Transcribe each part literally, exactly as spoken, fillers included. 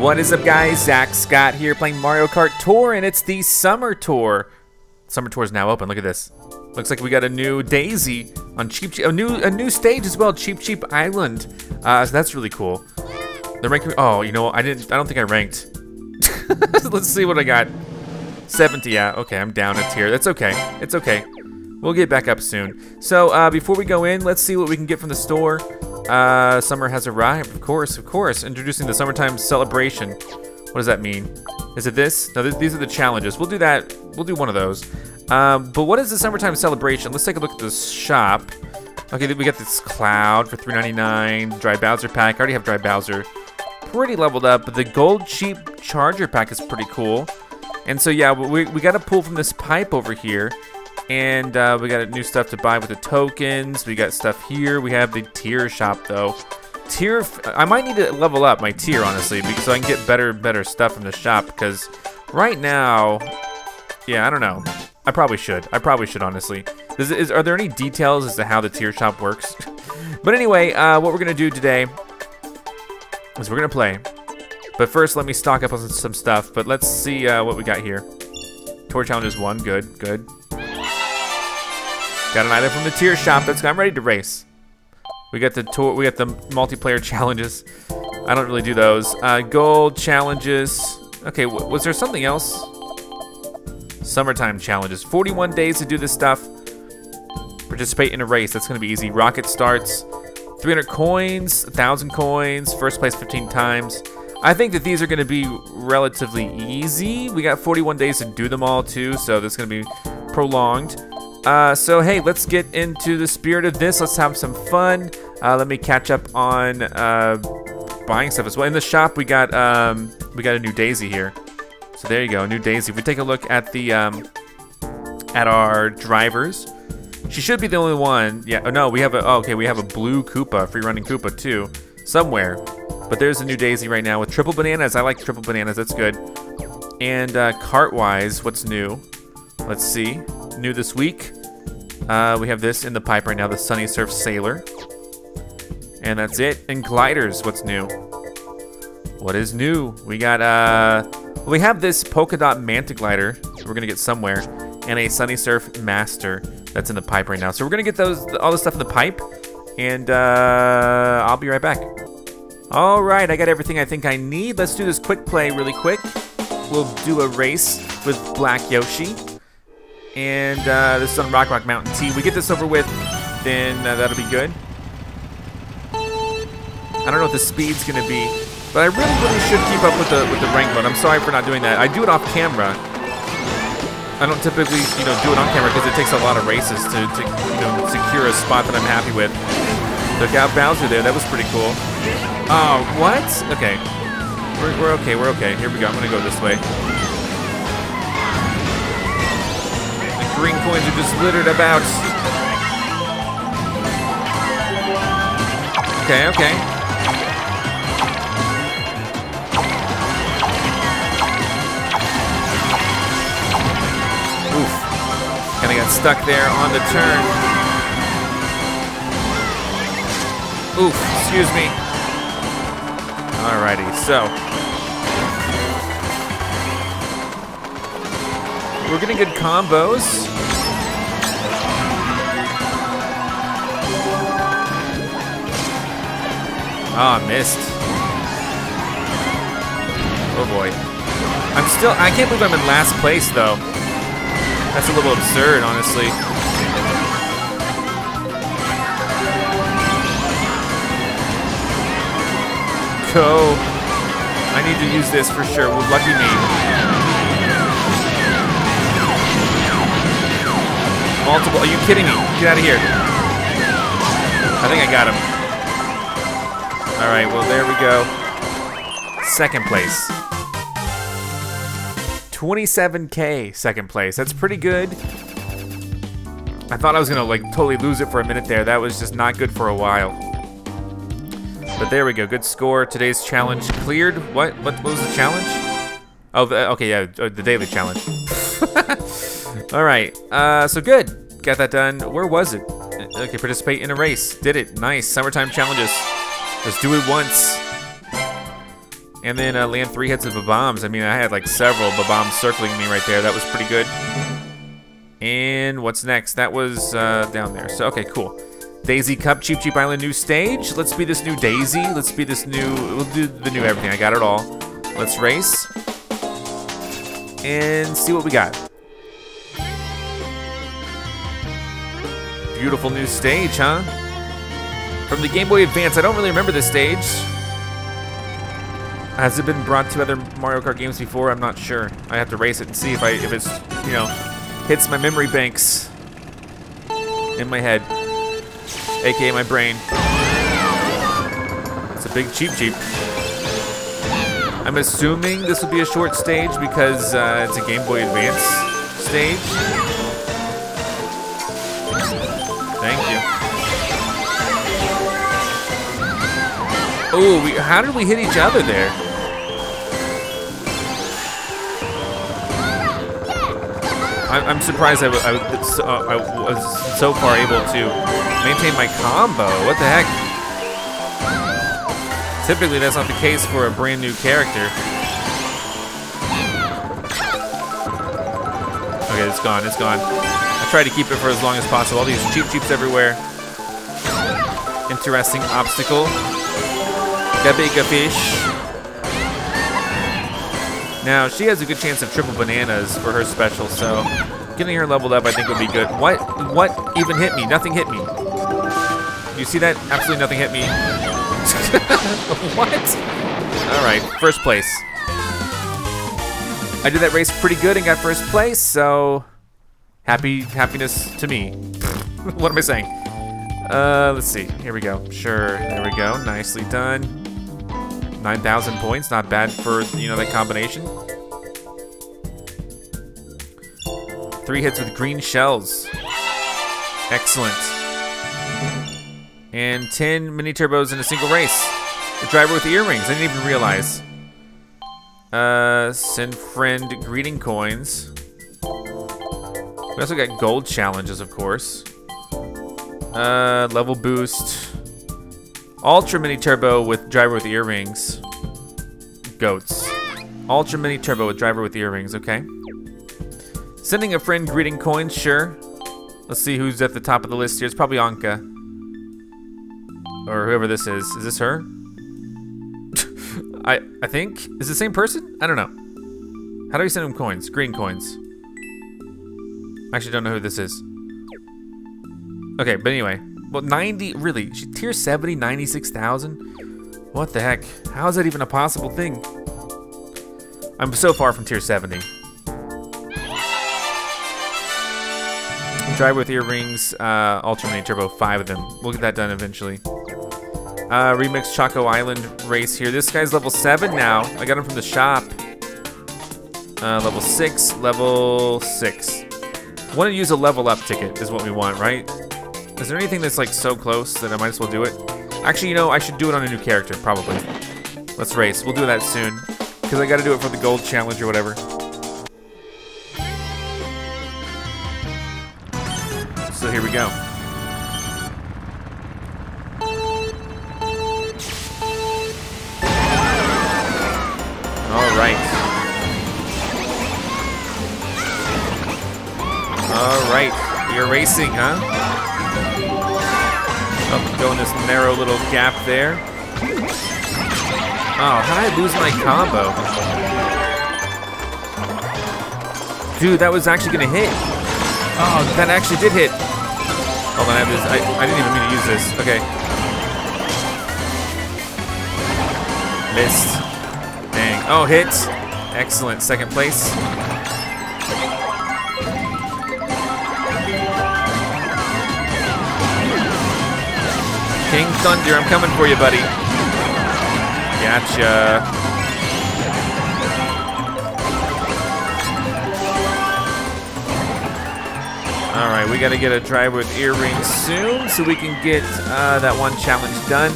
What is up, guys? Zach Scott here playing Mario Kart Tour, and it's the Summer Tour. Summer Tour is now open. Look at this. Looks like we got a new Daisy on Cheep Cheep, a new a new stage as well, Cheep Cheep Island. Uh, so that's really cool. They're ranking. Oh, you know, I didn't. I don't think I ranked. Let's see what I got. seventy. Yeah. Okay, I'm down a tier. That's okay. It's okay. We'll get back up soon. So uh, before we go in, let's see what we can get from the store. Uh, summer has arrived, of course, of course. Introducing the summertime celebration. What does that mean? Is it this? No, th these are the challenges. We'll do that. We'll do one of those. Um, but what is the summertime celebration? Let's take a look at the shop. Okay, we got this cloud for three ninety-nine. Dry Bowser pack. I already have Dry Bowser. Pretty leveled up. But the gold cheap charger pack is pretty cool. And so yeah, we we got to pull from this pipe over here. And uh, we got new stuff to buy with the tokens. We got stuff here. We have the tier shop though. Tier, f I might need to level up my tier honestly, because so I can get better, better stuff from the shop. Because right now, yeah, I don't know. I probably should. I probably should honestly. Is, is are there any details as to how the tier shop works? But anyway, uh, what we're gonna do today is we're gonna play. But first, let me stock up on some stuff. But let's see uh, what we got here. Tour challenge is one. Good. Good. Got an item from the tier shop. That's I'm ready to race. We got the tour. We got the multiplayer challenges. I don't really do those. Uh, gold challenges. Okay, w was there something else? Summertime challenges. forty-one days to do this stuff. Participate in a race. That's gonna be easy. Rocket starts. three hundred coins. one thousand coins. First place fifteen times. I think that these are gonna be relatively easy. We got forty-one days to do them all too, so that's gonna be prolonged. Uh, so hey, let's get into the spirit of this. Let's have some fun. Uh, let me catch up on uh, buying stuff as well. In the shop, we got um, we got a new Daisy here. So there you go, new Daisy. If we take a look at the um, at our drivers, she should be the only one. Yeah. Oh no, we have a. Oh, okay, we have a blue Koopa, free running Koopa too, somewhere. But there's a new Daisy right now with triple bananas. I like triple bananas. That's good. And uh, cart-wise, what's new? Let's see. New this week. Uh, we have this in the pipe right now, the Sunny Surf Sailor. And that's it. And gliders, what's new? What is new? We got, uh, we have this Polka Dot Manta Glider, we're gonna get somewhere, and a Sunny Surf Master that's in the pipe right now. So we're gonna get those, all the stuff in the pipe, and uh, I'll be right back. All right, I got everything I think I need. Let's do this quick play really quick. We'll do a race with Black Yoshi. And uh, this is on Rock Rock Mountain T. We get this over with, then uh, that'll be good. I don't know what the speed's gonna be, but I really, really should keep up with the with the rank mode. I'm sorry for not doing that. I do it off camera. I don't typically, you know, do it on camera because it takes a lot of races to, to you know, secure a spot that I'm happy with. Look out, Bowser there. That was pretty cool. Oh, what? Okay, we're we're okay. We're okay. Here we go. I'm gonna go this way. Green coins are just littered about. Okay, okay. Oof. Kinda got stuck there on the turn. Oof, excuse me. Alrighty, so. We're getting good combos. Ah, oh, missed. Oh boy. I'm still, I can't believe I'm in last place though. That's a little absurd, honestly. Go. I need to use this for sure, well, lucky me. Multiple, are you kidding me? Get out of here. I think I got him. All right, well, there we go. Second place. twenty-seven K second place, that's pretty good. I thought I was gonna like totally lose it for a minute there. That was just not good for a while. But there we go, good score. Today's challenge cleared. What, what, what was the challenge? Oh, the, okay, yeah, the daily challenge. All right, uh, so good. Got that done. Where was it? Okay, participate in a race. Did it. Nice. Summertime challenges. Let's do it once. And then uh, land three hits of Bob-ombs. I mean, I had like several Bob-ombs circling me right there. That was pretty good. And what's next? That was uh, down there. So, okay, cool. Daisy Cup, Cheep Cheep Island, new stage. Let's be this new Daisy. Let's be this new, we'll do the new everything. I got it all. Let's race. And see what we got. Beautiful new stage, huh? From the Game Boy Advance. I don't really remember this stage. Has it been brought to other Mario Kart games before? I'm not sure. I have to race it and see if I if it's, you know, hits my memory banks in my head, A K A my brain. It's a big Cheep Cheep. I'm assuming this will be a short stage because uh, it's a Game Boy Advance stage. Thank you. Oh, we, how did we hit each other there? I'm surprised I, I, I was so far able to maintain my combo. What the heck? Typically, that's not the case for a brand new character. Okay, it's gone, it's gone. I try to keep it for as long as possible. All these Cheep Cheeps everywhere. Interesting obstacle. The bigger fish. Now, she has a good chance of triple bananas for her special, so getting her leveled up I think would be good. What What even hit me? Nothing hit me. You see that? Absolutely nothing hit me. What? All right, first place. I did that race pretty good and got first place, so happy happiness to me. What am I saying? Uh, let's see. Here we go. Sure, there we go. Nicely done. nine thousand points, not bad for, you know, that combination. Three hits with green shells. Excellent. And ten mini turbos in a single race. The driver with the earrings, I didn't even realize. Uh, send friend greeting coins. We also got gold challenges, of course. Uh, level boost. Ultra Mini Turbo with Driver with Earrings. Goats. Ultra Mini Turbo with Driver with Earrings, okay. Sending a friend greeting coins, sure. Let's see who's at the top of the list here. It's probably Anka. Or whoever this is. Is this her? I I think. Is it the same person? I don't know. How do we send him coins? Green coins. I actually don't know who this is. Okay, but anyway. Well, ninety, really? She, tier seventy, ninety-six thousand? What the heck? How is that even a possible thing? I'm so far from tier seventy. Driver with earrings, uh, Ultimate Turbo, five of them. We'll get that done eventually. Uh, Remix Choco Island race here. This guy's level seven now. I got him from the shop. Uh, level six, level six. Want to use a level up ticket is what we want, right? Is there anything that's like so close that I might as well do it? Actually, you know, I should do it on a new character, probably. Let's race. We'll do that soon. Because I got to do it for the gold challenge or whatever. So here we go. All right. All right. You're racing, huh? Oh, go in this narrow little gap there. Oh, how did I lose my combo? Dude, that was actually gonna hit. Oh, that actually did hit. Hold on, I have this. I, I didn't even mean to use this. Okay. Missed. Dang. Oh, hit. Excellent. Second place. King Thunder, I'm coming for you, buddy. Gotcha. All right, we gotta get a driver with earrings soon so we can get uh, that one challenge done.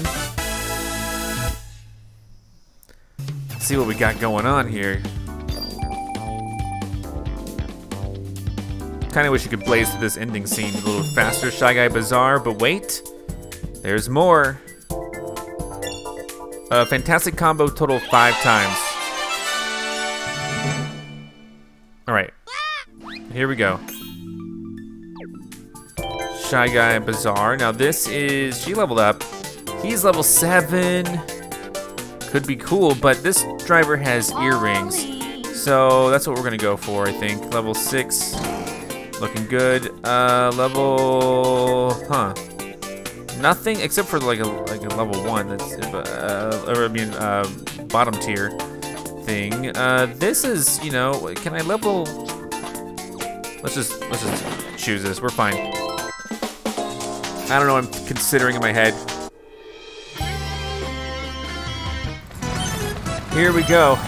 Let's see what we got going on here. Kinda wish you could blaze through this ending scene a little faster, Shy Guy Bazaar, but wait. There's more. Uh, fantastic combo total five times. Alright. Here we go. Shy Guy Bazaar. Now this is... She leveled up. He's level seven. Could be cool, but this driver has earrings. So that's what we're going to go for, I think. Level six. Looking good. Uh, level... Huh. Nothing except for like a like a level one. That's uh, or I mean uh, bottom tier thing. Uh, this is you know can I level? Let's just let's just choose this. We're fine. I don't know. I'm considering in my head. Here we go.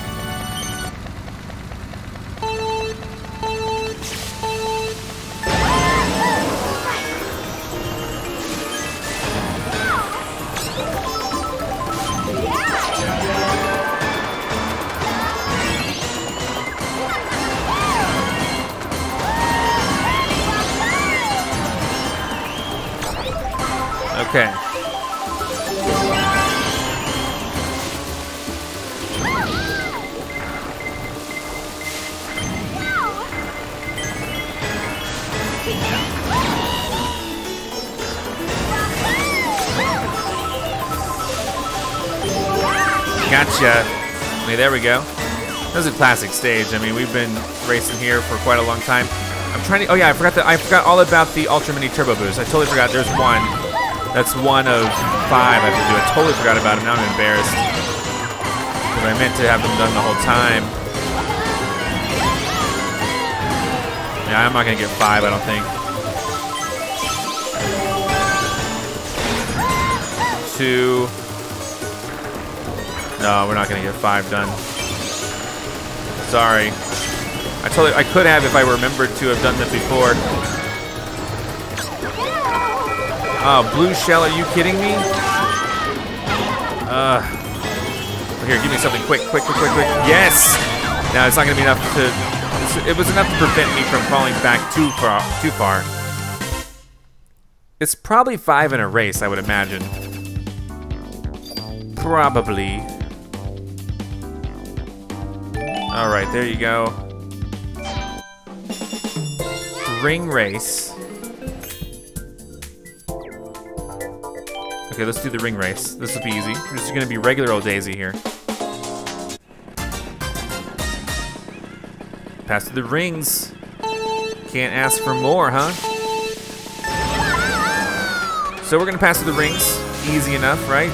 Okay. Gotcha. Okay, there we go. This is a classic stage. I mean, we've been racing here for quite a long time. I'm trying to. Oh yeah, I forgot the, I forgot all about the Ultra Mini Turbo Boost. I totally forgot. There's one. That's one of five I have to do. I totally forgot about him. Now I'm embarrassed. But I meant to have them done the whole time. Yeah, I'm not going to get five, I don't think. Two. No, we're not going to get five done. Sorry. I totally, I could have if I remembered to have done this before. Oh, blue shell, are you kidding me? Uh, here, give me something quick, quick, quick, quick, quick. Yes! Now it's not gonna be enough to, it was enough to prevent me from falling back too far, too far. It's probably five in a race, I would imagine. Probably. All right, there you go. Ring race. Okay, let's do the ring race. This will be easy. We're just gonna be regular old Daisy here. Pass through the rings. Can't ask for more, huh? So we're gonna pass through the rings. Easy enough, right?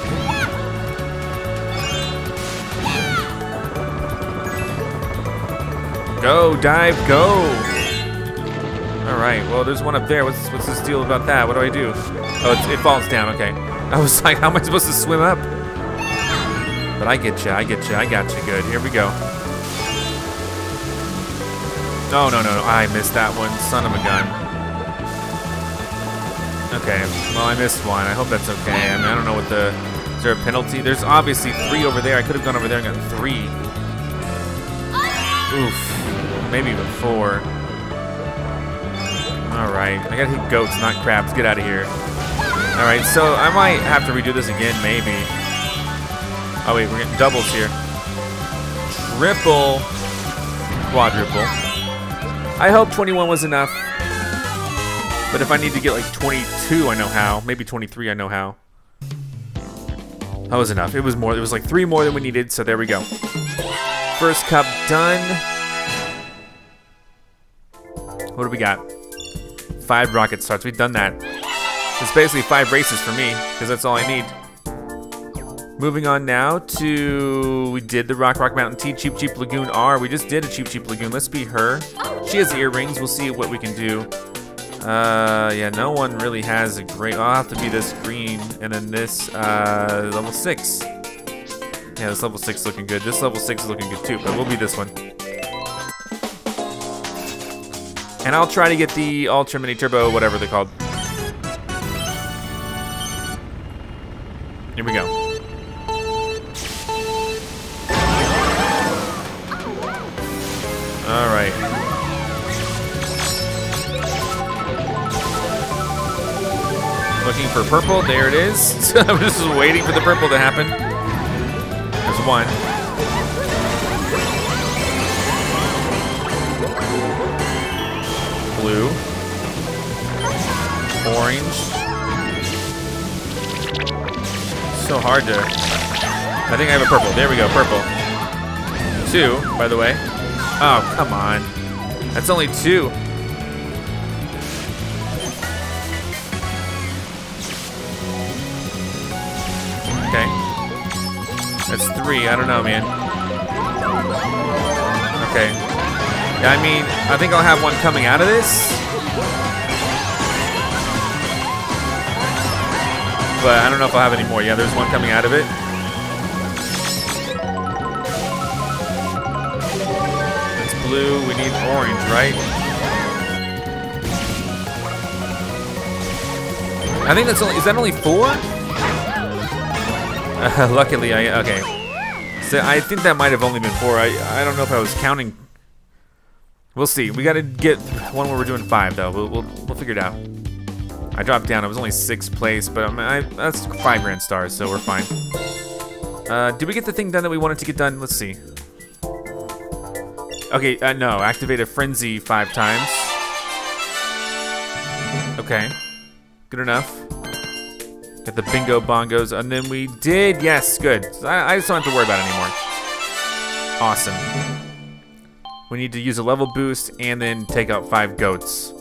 Go, dive, go! Alright, well there's one up there. What's, what's this deal about that? What do I do? Oh, it's, it falls down, okay. I was like, how am I supposed to swim up? But I get you, I get you, I got you. Good, here we go. No, no, no, no, I missed that one, son of a gun. Okay, well, I missed one. I hope that's okay. I mean, I don't know what the, is there a penalty? There's obviously three over there. I could have gone over there and gotten three. Oof, maybe even four. All right, I gotta hit goats, not crabs. Get out of here. All right, so I might have to redo this again, maybe. Oh wait, we're getting doubles here. Triple, quadruple. I hope twenty-one was enough. But if I need to get like twenty-two, I know how. Maybe twenty-three, I know how. That was enough, it was more. There was like three more than we needed, so there we go. First cup done. What do we got? Five rocket starts, we've done that. It's basically five races for me, because that's all I need. Moving on now to, we did the Rock Rock Mountain T, Cheep Cheep Lagoon R. We just did a Cheep Cheep Lagoon, let's be her. She has earrings, we'll see what we can do. Uh, yeah, no one really has a great, I'll have to be this green, and then this uh, level six. Yeah, this level six is looking good. This level six is looking good too, but we'll be this one. And I'll try to get the Ultra Mini Turbo, whatever they're called. Here we go. All right. Looking for purple, there it is. I was just waiting for the purple to happen. one. Blue. Orange. So hard to... I think I have a purple. There we go, purple. Two, by the way. Oh, come on. That's only two. Okay. That's three. I don't know, man. Okay. Yeah, I mean, I think I'll have one coming out of this. But I don't know if I'll have any more. Yeah, there's one coming out of it. That's blue. We need orange, right? I think that's only... Is that only four? Uh, luckily, I, okay. So I think that might have only been four. I, I don't know if I was counting. We'll see. We gotta get one where we're doing five, though. We'll, we'll, we'll figure it out. I dropped down. I was only sixth place, but I'm, I, that's five grand stars, so we're fine. Uh, did we get the thing done that we wanted to get done? Let's see. Okay, uh, no. Activate a frenzy five times. Okay. Good enough. Got the bingo bongos, and then we did, yes, good. I, I just don't have to worry about it anymore. Awesome. We need to use a level boost and then take out five goats.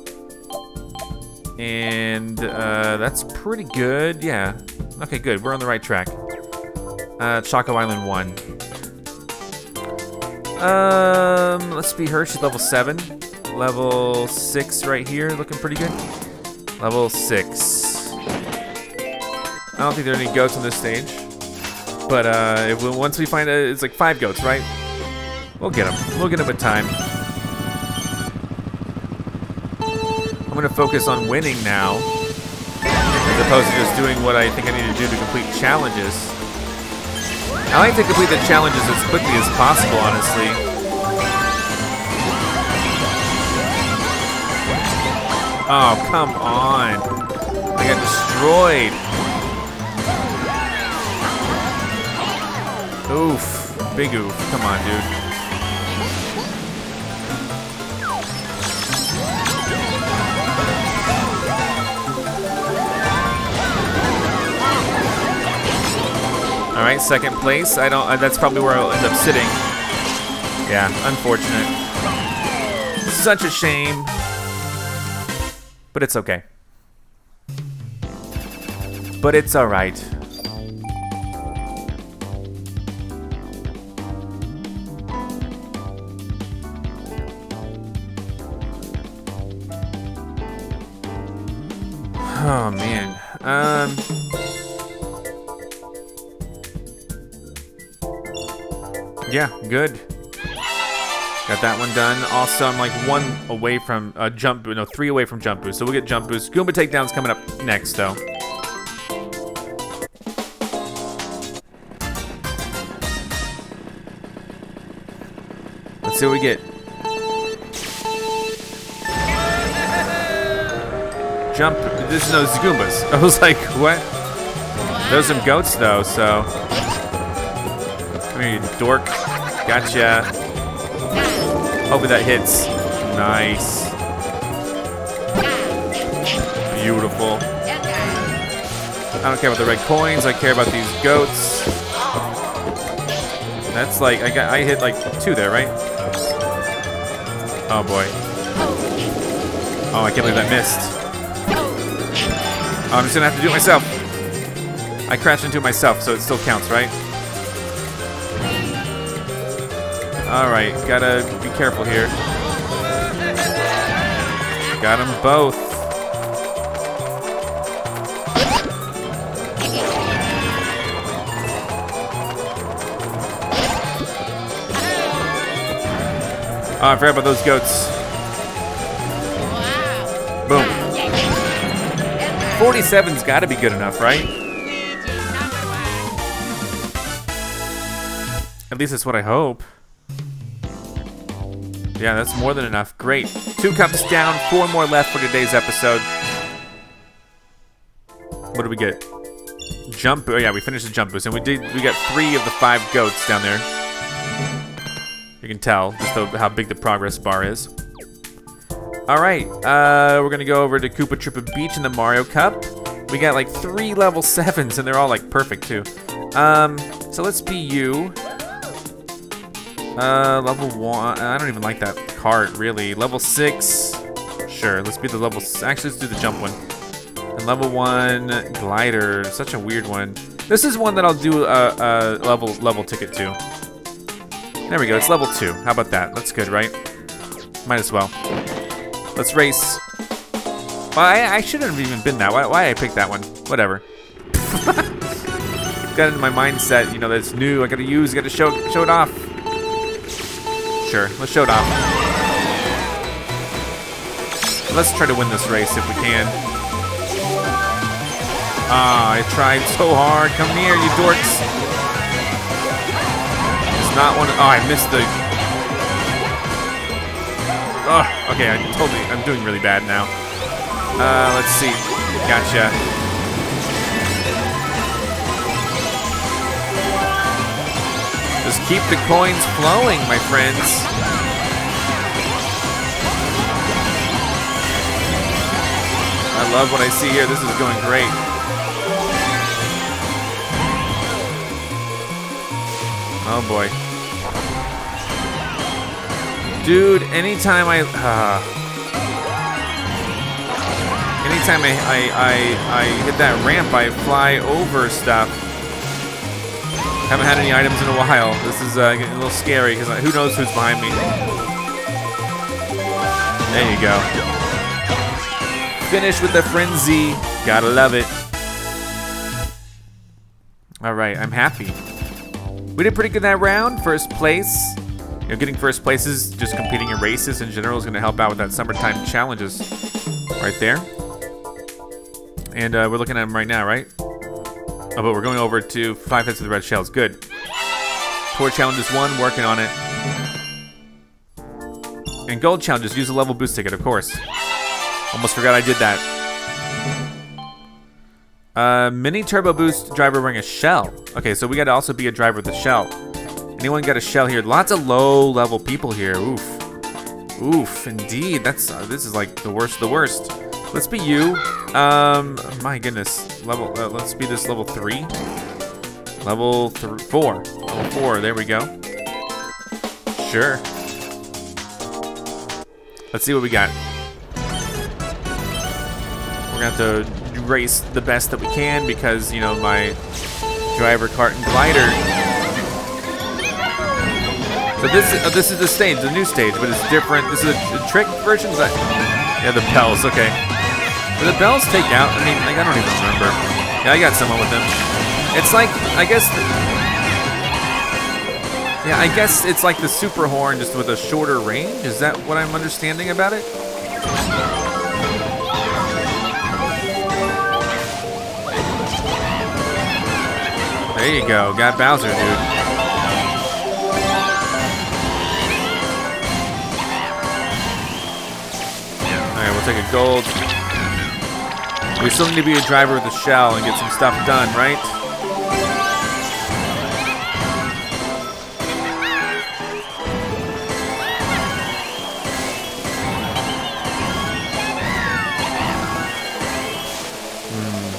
And uh, that's pretty good, yeah. Okay, good, we're on the right track. Uh, Choco Island one. Um, let's be her, she's level seven. Level six right here, looking pretty good. Level six. I don't think there are any goats on this stage, but uh, if we, once we find a, it's like five goats, right? We'll get them. We'll get them with time. I'm gonna focus on winning now, as opposed to just doing what I think I need to do to complete challenges. I like to complete the challenges as quickly as possible, honestly. Oh, come on! I got destroyed. Oof. Big oof. Come on, dude. All right, second place. I don't. Uh, that's probably where I'll end up sitting. Yeah, unfortunate. Such a shame. But it's okay. But it's all right. Oh man. Um Yeah, good. Got that one done. Also, I'm like one away from uh, jump boost. No, three away from jump boost. So we'll get jump boost. Goomba takedown's coming up next, though. Let's see what we get. Jump. This is those Goombas. I was like, what? There's some goats though, so. Come here, you dork. Gotcha. Hopefully that hits. Nice. Beautiful. I don't care about the red coins. I care about these goats. That's like I got. I hit like two there, right? Oh boy. Oh, I can't believe that missed. I'm just gonna have to do it myself. I crashed into it myself, so it still counts, right? Alright, gotta be careful here. Got them both. Oh, I forgot about those goats. Boom. forty-seven's gotta be good enough, right? At least that's what I hope. Yeah, that's more than enough. Great. Two cups down, four more left for today's episode. What do we get? Jump, oh yeah, we finished the jump boost, and we did. We got three of the five goats down there. You can tell just the, how big the progress bar is. All right, uh, we're gonna go over to Koopa Troopa Beach in the Mario Cup. We got like three level sevens, and they're all like perfect too. Um, so let's be you. Uh, level one. I don't even like that cart really. Level six. Sure, let's be the level. Actually, let's do the jump one. And level one glider, such a weird one. This is one that I'll do a, a level level ticket to. There we go. It's level two. How about that? That's good, right? Might as well. Let's race. Well, I, I shouldn't have even been that. Why, why I picked that one? Whatever. Got into my mindset, you know, that it's new. I gotta use. Gotta show show it off. Sure, let's show it off. Let's try to win this race if we can. Ah, I tried so hard. Come here, you dorks. It's not one. Oh, I missed the. Oh, okay. I totally. I'm doing really bad now. Uh, let's see. Gotcha. Just keep the coins flowing, my friends. I love what I see here. This is going great. Oh boy. Dude, anytime I... Uh, anytime I, I, I, I hit that ramp, I fly over stuff. Haven't had any items in a while. This is uh, getting a little scary because who knows who's behind me. There you go. Finish with the frenzy. Gotta love it. All right, I'm happy. We did pretty good that round. First place. You know, getting first places, just competing in races in general is going to help out with that summertime challenges right there. And uh, we're looking at them right now, right? Oh, but we're going over to Five Heads of the Red Shells. Good. Tour challenges one, working on it. And gold challenges, use a level boost ticket, of course. Almost forgot I did that. Uh, mini turbo boost driver wearing a shell. Okay, so we got to also be a driver with a shell. Anyone got a shell here? Lots of low level people here. Oof. Oof, indeed. That's uh, this is like the worst of the worst. Let's be you. Um, my goodness. Level. Uh, let's be this level three. Level th four. Level four. There we go. Sure. Let's see what we got. We're gonna have to race the best that we can because you know my driver cart and glider. So this is, oh, this is the stage, the new stage, but it's different. This is a, a trick version. But yeah, the bells. Okay. Did the bells take out? I mean, like, I don't even remember. Yeah, I got someone with them. It's like, I guess... The, yeah, I guess it's like the super horn, just with a shorter range. Is that what I'm understanding about it? There you go. Got Bowser, dude. Alright, we'll take a gold... We still need to be a driver with a shell and get some stuff done, right? Hmm.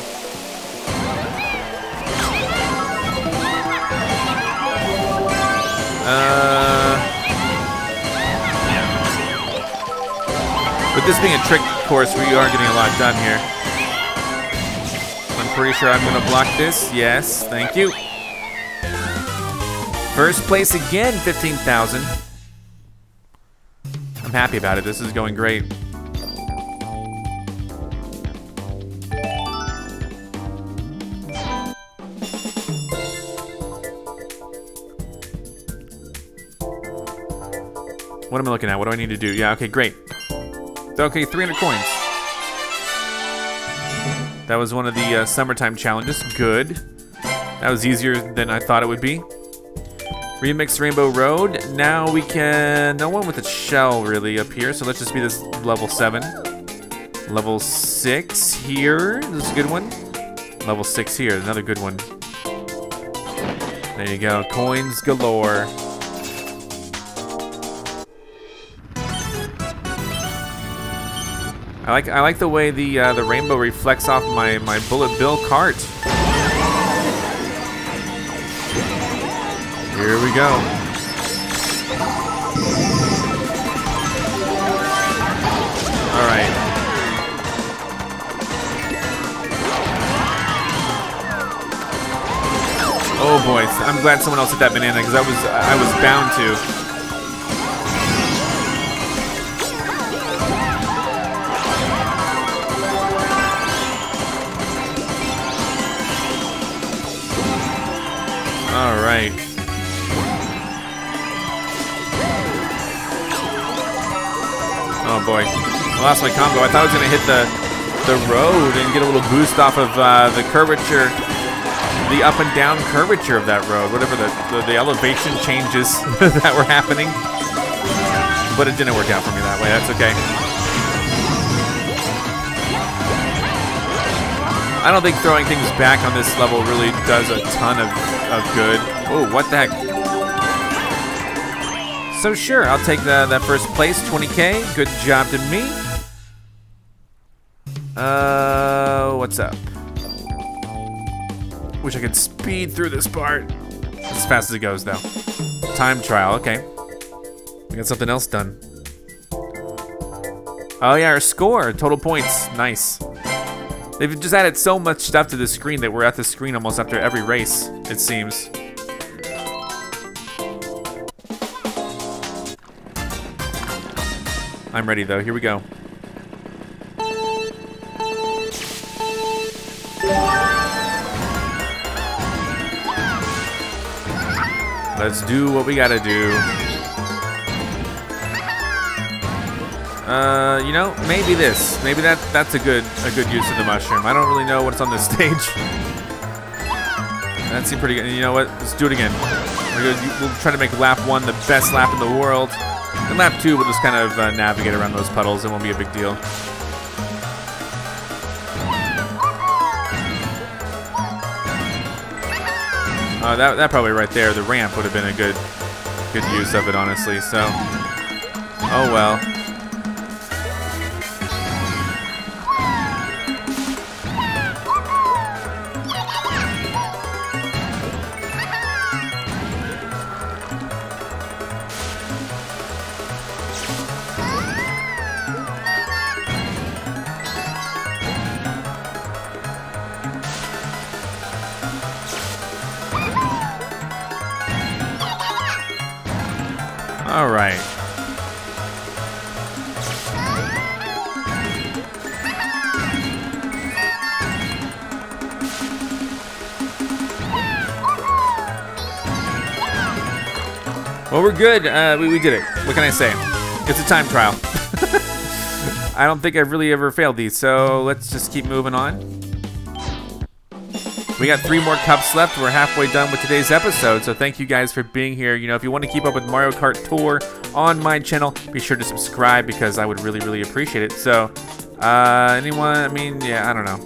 Uh, with this being a trick course, we are getting a lot done here. Pretty sure I'm gonna block this. Yes, thank you. First place again, fifteen thousand. I'm happy about it. This is going great. What am I looking at? What do I need to do? Yeah, okay, great. Okay, three hundred coins. That was one of the uh, summertime challenges. Good. That was easier than I thought it would be. Remix Rainbow Road. Now we can... No one with a shell really up here. So let's just be this level seven. Level six here. This is a good one. Level six here, another good one. There you go, coins galore. I like I like the way the uh, the rainbow reflects off my my bullet bill cart. Here we go. All right. Oh boy, I'm glad someone else hit that banana because I was I was bound to. All right. Oh boy, I lost my combo. I thought I was gonna hit the the road and get a little boost off of uh, the curvature. The up and down curvature of that road, whatever the, the, the elevation changes that were happening. But it didn't work out for me that way, that's okay. I don't think throwing things back on this level really does a ton of, of good. Oh, what the heck? So sure, I'll take the, that first place, twenty K. Good job to me. Uh, what's up? Wish I could speed through this part. As fast as it goes, though. Time trial, okay. We got something else done. Oh yeah, our score, total points, nice. They've just added so much stuff to the screen that we're at the screen almost after every race, it seems. I'm ready though, here we go. Let's do what we gotta do. Uh, you know, maybe this. Maybe that that's a good a good use of the mushroom. I don't really know what's on this stage. That seemed pretty good. You know what? Let's do it again. We're gonna, we'll try to make lap one the best lap in the world. And lap two, we'll just kind of uh, navigate around those puddles. It won't be a big deal. Uh, that, that probably right there, the ramp would have been a good good use of it, honestly, so. Oh well. All right. Well, we're good. Uh, we, we did it. What can I say? It's a time trial. I don't think I've really ever failed these, so let's just keep moving on. We got three more cups left. We're halfway done with today's episode, so thank you guys for being here. You know, if you want to keep up with Mario Kart Tour on my channel, be sure to subscribe because I would really, really appreciate it. So, uh, anyone, I mean, yeah, I don't know.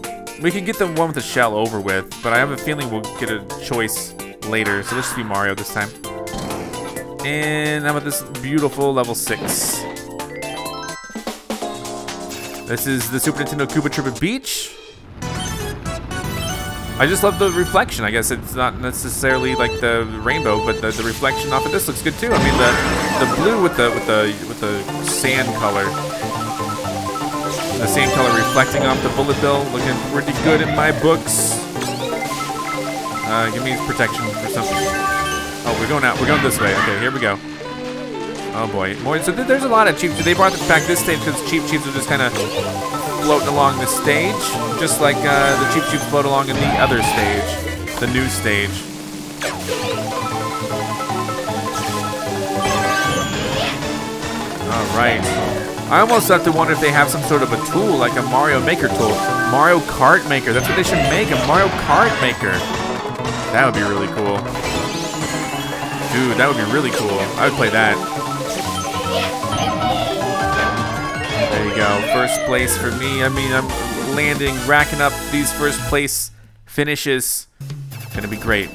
We can get the one with the shell over with, but I have a feeling we'll get a choice later, so this should be Mario this time. And how about this beautiful level six? This is the Super Nintendo Koopa Troopa Beach. I just love the reflection. I guess it's not necessarily like the rainbow, but the, the reflection off of this looks good too. I mean the the blue with the with the with the sand color, the sand color reflecting off the bullet bill, looking pretty good in my books. Uh, give me protection or something. Oh, we're going out. We're going this way. Okay, here we go. Oh boy, more. So th there's a lot of Cheep Cheeps. They brought back this stage because Cheep Cheeps are just kind of floating along the stage, just like uh, the Cheep Cheeps float along in the other stage, the new stage. All right. I almost have to wonder if they have some sort of a tool, like a Mario Maker tool. Mario Kart Maker, that's what they should make, a Mario Kart Maker. That would be really cool. Dude, that would be really cool. I would play that. There you go, first place for me. I mean, I'm landing, racking up these first place finishes. Gonna be great.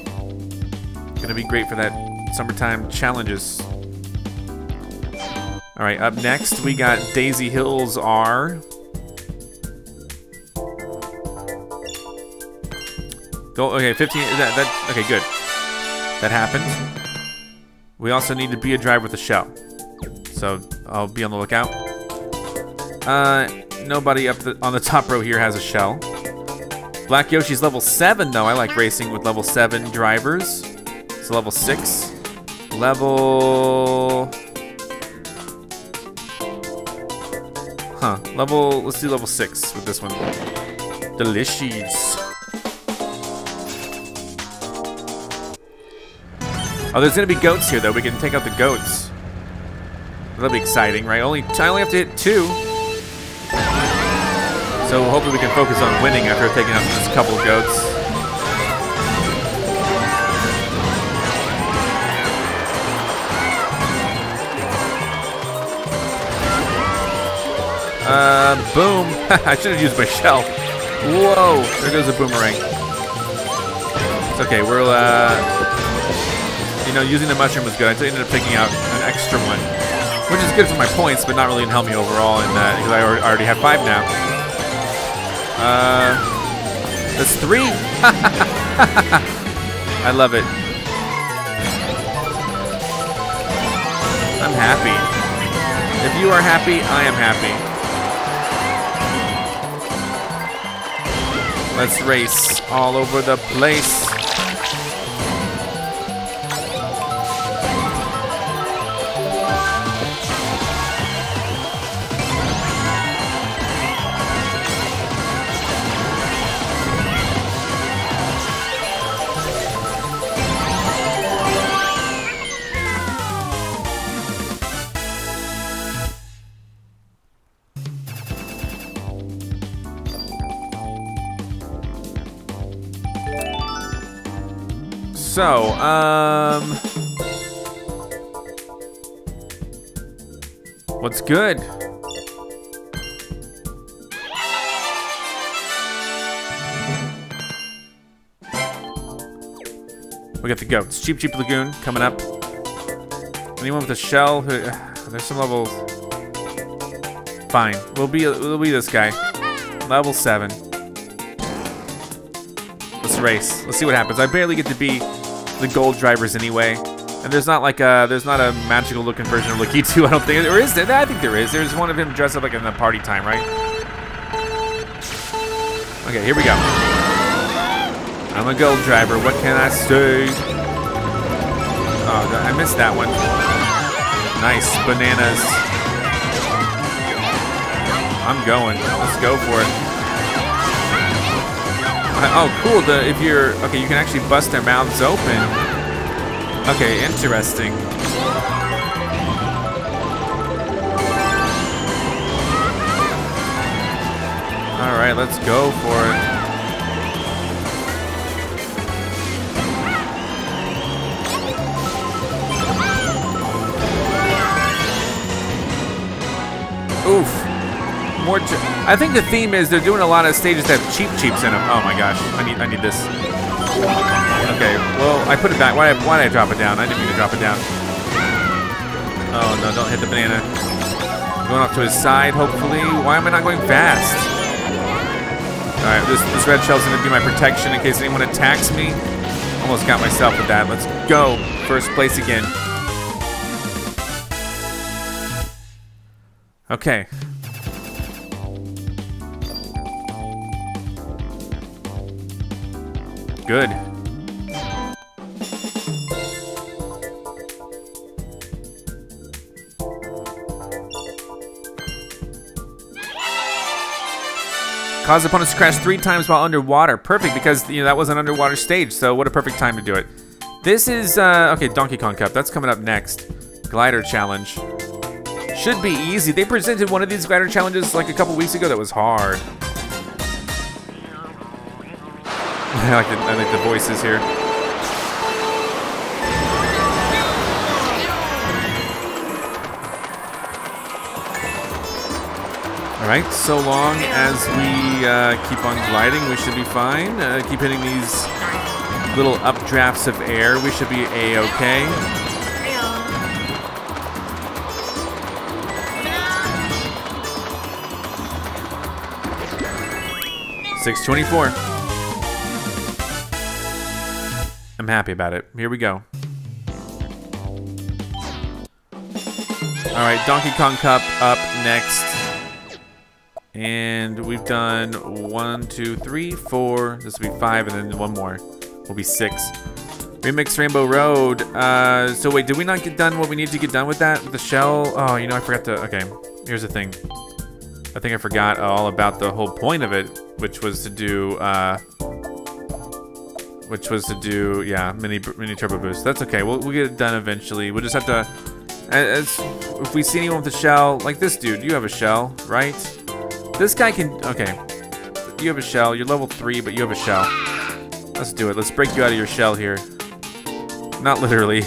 Gonna be great for that summertime challenges. All right, up next we got Daisy Hills R. Go, okay, fifteen, that, that, okay, good. That happened. We also need to be a driver with a shell. So I'll be on the lookout. Uh, nobody up the, on the top row here has a shell. Black Yoshi's level seven though. I like racing with level seven drivers. So level six. Level... Huh, level, let's do level six with this one. Delicious. Oh, there's gonna be goats here though. We can take out the goats. That'll be exciting, right? Only, I only have to hit two. So hopefully we can focus on winning after taking out just a couple of goats. Uh, boom. I should have used my shell. Whoa, there goes a boomerang. It's okay, we're, uh, you know, using the mushroom was good. I ended up picking out an extra one, which is good for my points, but not really gonna help me overall in that, because I already have five now. Uh, that's three. I love it. I'm happy. If you are happy, I am happy. Let's race all over the place. So, um, what's good? We got the goats. Cheep Cheep Lagoon coming up. Anyone with a shell? Who, uh, there's some levels. Fine, we'll be we'll be this guy. Level seven. Let's race. Let's see what happens. I barely get to be the gold drivers anyway, and there's not like a there's not a magical looking version of Lakitu. I don't think there is. There, I think there is. There's one of him dressed up like in the party time, right? Okay, here we go. I'm a gold driver. What can I say? Oh, I missed that one. Nice bananas. I'm going. Let's go for it. Oh, cool. The if you're okay, you can actually bust their mouths open. Okay, interesting. All right, let's go for it. Oof. More. I think the theme is they're doing a lot of stages that have Cheep Cheeps in them. Oh my gosh, I need I need this. Okay, well, I put it back. Why, why did I drop it down? I didn't mean to drop it down. Oh no, don't hit the banana. Going off to his side, hopefully. Why am I not going fast? All right, this, this red shell's gonna be my protection in case anyone attacks me. Almost got myself with that. Let's go, first place again. Okay. Good. Cause opponents to crash three times while underwater. Perfect, because you know that was an underwater stage, so what a perfect time to do it. This is, uh, okay, Donkey Kong Cup. That's coming up next. Glider challenge. Should be easy. They presented one of these glider challenges like a couple weeks ago that was hard. I like, the, I like the voices here. All Alright, so long as we uh, keep on gliding, we should be fine. Uh, keep hitting these little updrafts of air, we should be A-okay. six twenty-four. I'm happy about it. Here we go. Alright, Donkey Kong Cup up next. And we've done one, two, three, four. This will be five, and then one more. Will be six. Remix Rainbow Road. Uh, so wait, did we not get done what we need to get done with that? With the shell? Oh, you know, I forgot to. Okay, here's the thing. I think I forgot all about the whole point of it, which was to do, uh, which was to do, yeah, mini mini turbo boost. That's okay. We'll we'll get it done eventually. We'll just have to. As if we see anyone with a shell, like this dude, you have a shell, right? This guy can, okay, you have a shell, you're level three, but you have a shell. Let's do it, let's break you out of your shell here. Not literally.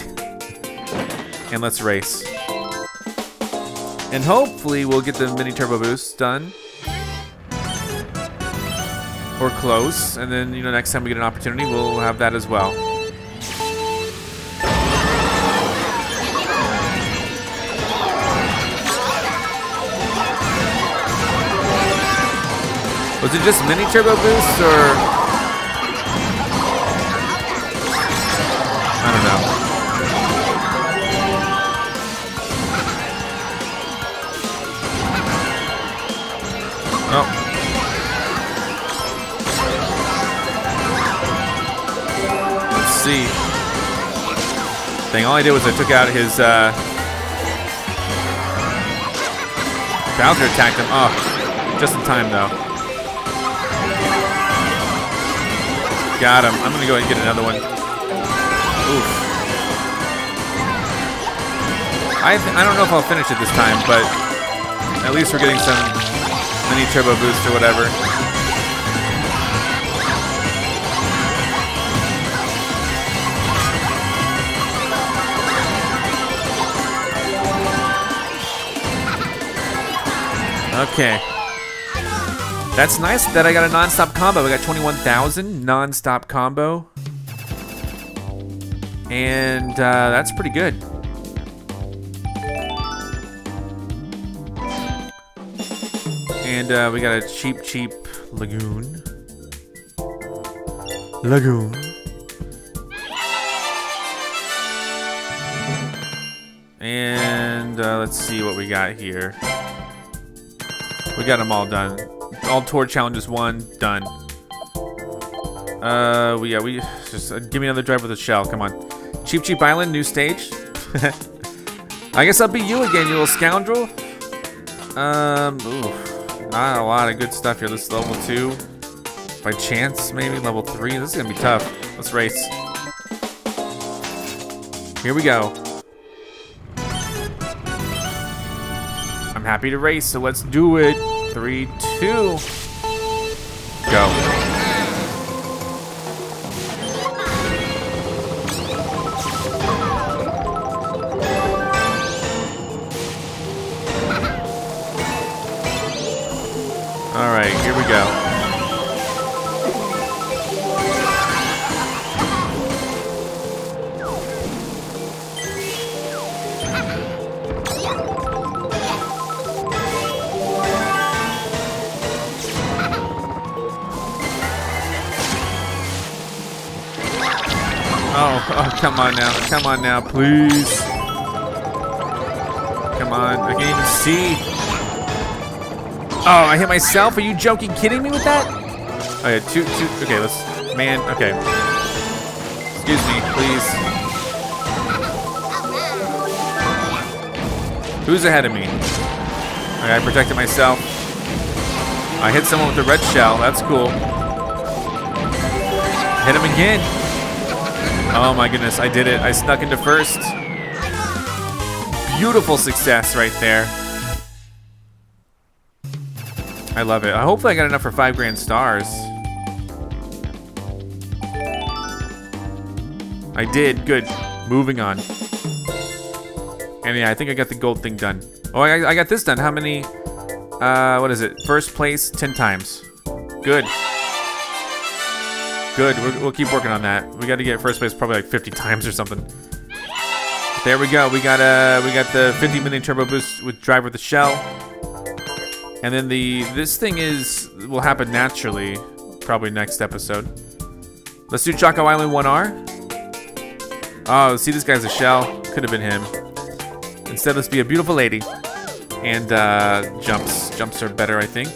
And let's race. And hopefully we'll get the mini turbo boost done. Or close, and then, you know, next time we get an opportunity, we'll have that as well. Was it just mini turbo boost or? I don't know. Oh. Let's see. Thing, all I did was I took out his, uh. Bowser attacked him. Oh. Just in time though. Got him. I'm gonna go ahead and get another one. Oof. I th I don't know if I'll finish it this time, but at least we're getting some mini turbo boost or whatever. Okay. That's nice that I got a non-stop combo. I got twenty-one thousand non-stop combo. And uh, that's pretty good. And uh, we got a Cheep Cheep Lagoon. Lagoon. And uh, let's see what we got here. We got them all done. All tour challenges one done. Uh, we yeah we just uh, give me another drive with a shell. Come on, Cheep Cheep Island, new stage. I guess I'll be you again, you little scoundrel. Um, ooh, not a lot of good stuff here. This is level two, by chance maybe level three. This is gonna be tough. Let's race. Here we go. I'm happy to race, so let's do it. Three, two, go. All right, here we go. Oh, come on now. Come on now, please. Come on. I can't even see. Oh, I hit myself? Are you joking? Kidding me with that? Oh, yeah. Two, two. Okay, let's. Man, okay. Excuse me, please. Who's ahead of me? Okay, I protected myself. I hit someone with a red shell. That's cool. Hit him again. Oh my goodness, I did it. I snuck into first. Beautiful success right there. I love it. I hope I got enough for five grand stars. I did, good. Moving on. And yeah, I think I got the gold thing done. Oh, I, I got this done. How many? Uh, Uh, what is it? First place ten times. Good. Good. We're, we'll keep working on that. We got to get first place probably like fifty times or something. There we go. We got uh, we got the fifty million turbo boost with drive with the shell, and then the this thing is will happen naturally, probably next episode. Let's do Choco Island one R. Oh, see, this guy's a shell. Could have been him. Instead, let's be a beautiful lady, and uh, jumps jumps are better, I think.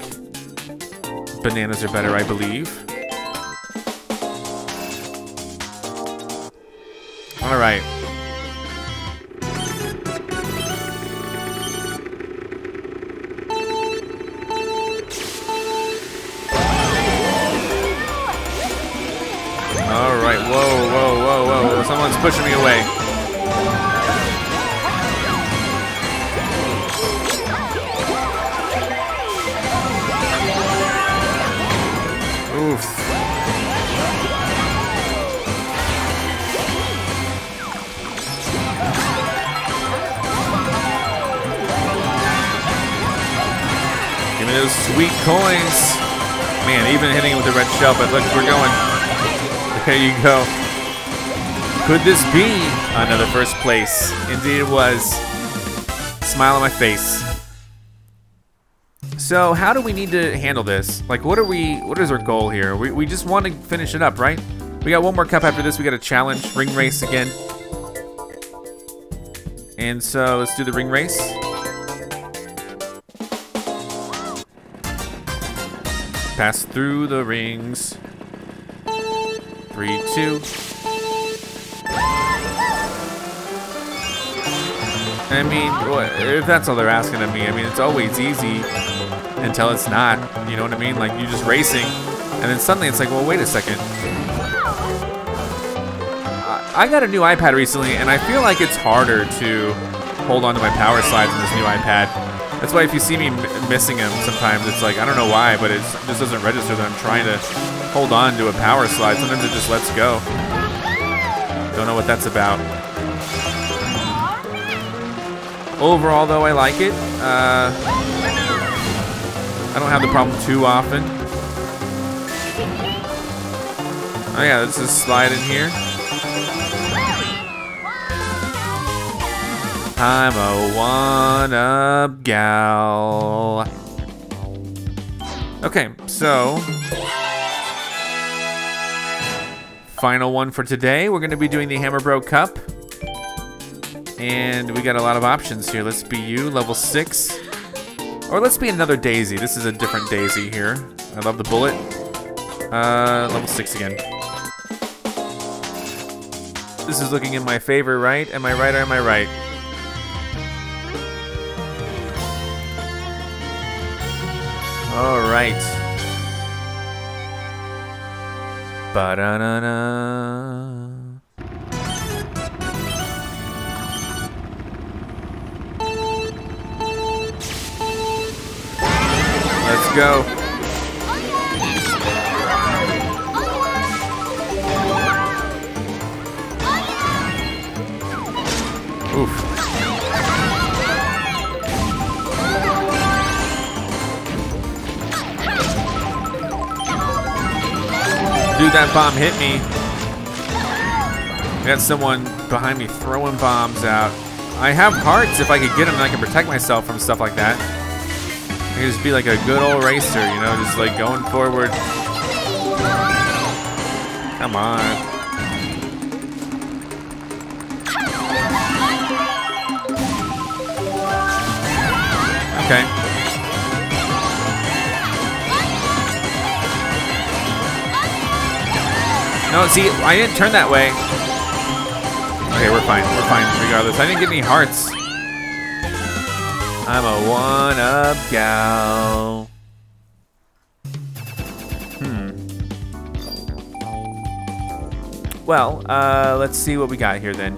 Bananas are better, I believe. All right. Pushing me away. Oof. Give me those sweet coins. Man, even hitting it with the red shell, but look, we're going. There you go. Could this be another first place? Indeed it was. Smile on my face. So how do we need to handle this? Like what are we, what is our goal here? We, we just want to finish it up, right? We got one more cup after this. We got a challenge, ring race again. And so let's do the ring race. Pass through the rings. Three, two. I mean, if that's all they're asking of me, I mean, it's always easy until it's not. You know what I mean? Like, you're just racing, and then suddenly it's like, well, wait a second. I got a new iPad recently, and I feel like it's harder to hold on to my power slides on this new iPad. That's why if you see me missing them sometimes, it's like, I don't know why, but it just doesn't register that I'm trying to hold on to a power slide. Sometimes it just lets go. Don't know what that's about. Overall, though, I like it. Uh, I don't have the problem too often. Oh yeah, let's just slide in here. I'm a one-up gal. Okay, so final one for today. We're gonna be doing the Hammer Bro Cup. And we got a lot of options here. Let's be you, level six. Or let's be another Daisy. This is a different Daisy here. I love the bullet. Uh, level six again. This is looking in my favor, right? Am I right or am I right? All right. Ba-da-da-da. Let's go. Oof. Dude, that bomb hit me. I got someone behind me throwing bombs out. I have hearts. If I could get them, I can protect myself from stuff like that. I could just be like a good old racer, you know, just like going forward. Come on. Okay. No, see, I didn't turn that way. Okay, we're fine. We're fine regardless. I didn't get any hearts. I'm a one-up gal. Hmm. Well, uh, let's see what we got here then.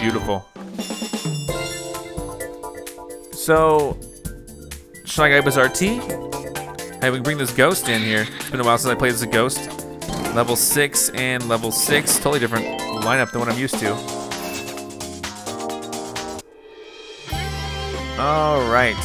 Beautiful. So, Shy Guy Bazaar T. Hey, we can bring this ghost in here. It's been a while since I played as a ghost. Level six and level six. Totally different lineup than what I'm used to. Alright.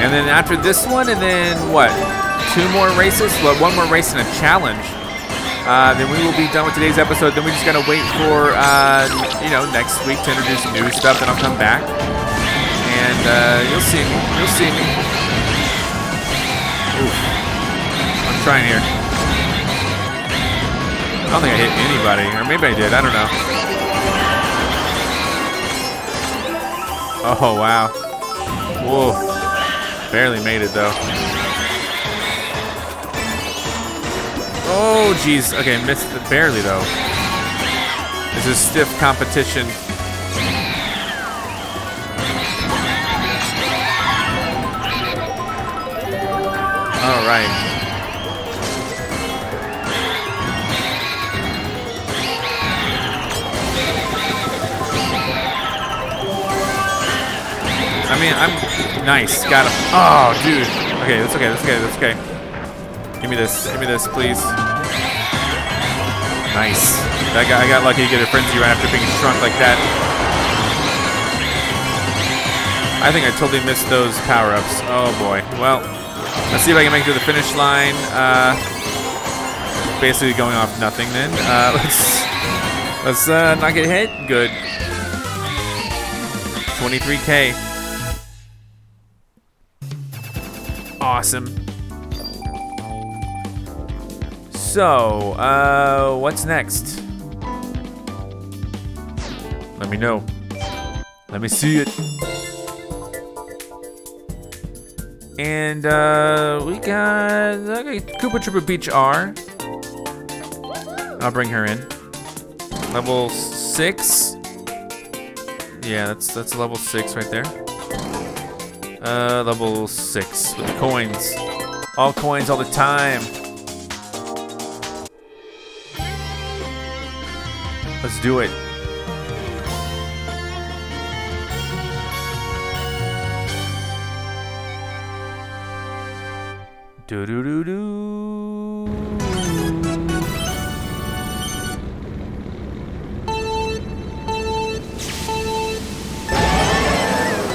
And then after this one, and then what? Two more races? Well, one more race and a challenge. Uh, then we will be done with today's episode. Then we just gotta wait for uh, you know, next week to introduce new stuff. Then I'll come back, and uh, you'll see me. You'll see me. Ooh. I'm trying here. I don't think I hit anybody, or maybe I did. I don't know. Oh wow! Whoa. Barely made it though. Oh geez. Okay, missed the barely though. This is stiff competition. All right. I mean, I'm nice. Got him. Oh, dude. Okay, that's okay. That's okay. That's okay. Give me this. Give me this, please. Nice. That guy. I got lucky to get a frenzy right after being shrunk like that. I think I totally missed those power-ups. Oh boy. Well, let's see if I can make it to the finish line. Uh, basically going off nothing then. Uh, let's let's uh, not get hit. Good. twenty-three K. Awesome. So, uh, what's next? Let me know. Let me see it. And uh, we got okay, Koopa Troopa Beach R. I'll bring her in. Level six. Yeah, that's that's level six right there. Uh, level six with coins. All coins all the time. Let's do it. Do do do do.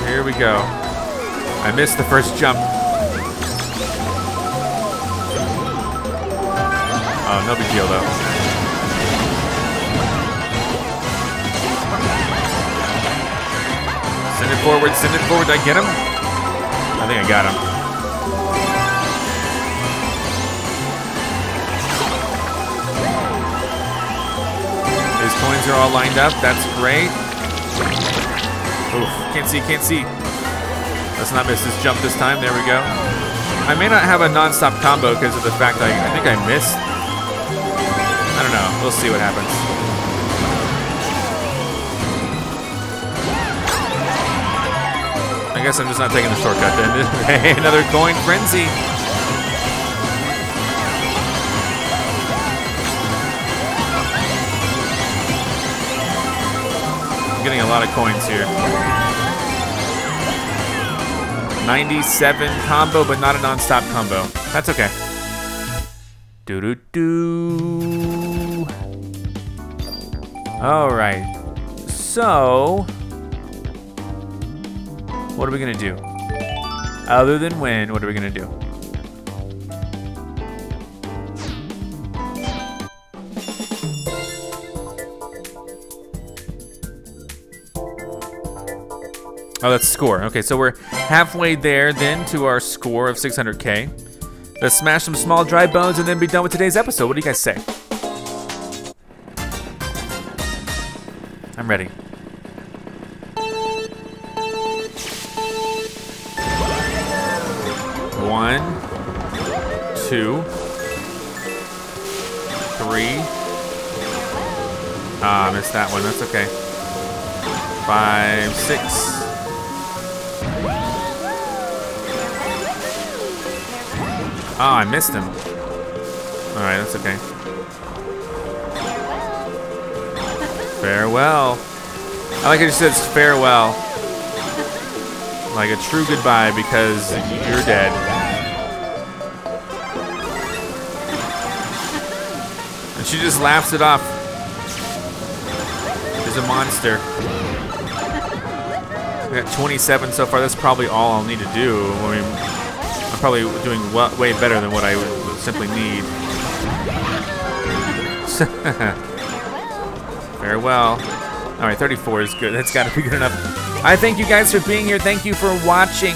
Here we go. I missed the first jump. Oh, no big deal though. Send it forward, send it forward. Did I get him? I think I got him. His coins are all lined up. That's great. Oof, can't see, can't see. Let's not miss this jump this time. There we go. I may not have a non-stop combo because of the fact that I, I think I missed. I don't know. We'll see what happens. I guess I'm just not taking the shortcut then. Hey, another coin frenzy. I'm getting a lot of coins here. ninety-seven combo, but not a non-stop combo. That's okay. Do do do. All right. So, what are we gonna do? Other than win, what are we gonna do? Oh, that's score. Okay, so we're halfway there then to our score of six hundred K. Let's smash some small dry bones and then be done with today's episode. What do you guys say? I'm ready. One, two, three. Ah, I missed that one. That's okay. Five, six. Oh, I missed him. Alright, that's okay. Farewell. I like it, just says farewell. Like a true goodbye because you're dead. And she just laughs it off. She's a monster. We got twenty-seven so far. That's probably all I'll need to do. I mean, I'm probably doing well, way better than what I would simply need. Farewell. All right, thirty-four is good. That's got to be good enough. I thank you guys for being here. Thank you for watching.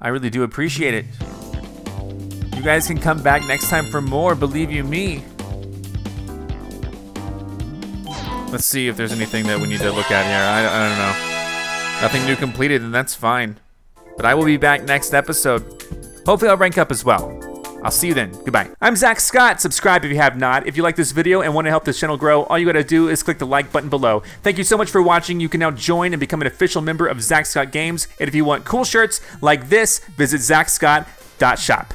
I really do appreciate it. You guys can come back next time for more, believe you me. Let's see if there's anything that we need to look at here. I, I don't know. Nothing new completed, and that's fine. But I will be back next episode. Hopefully I'll rank up as well. I'll see you then. Goodbye. I'm Zach Scott. Subscribe if you have not. If you like this video and want to help this channel grow, all you gotta do is click the like button below. Thank you so much for watching. You can now join and become an official member of Zach Scott Games. And if you want cool shirts like this, visit zach scott dot shop.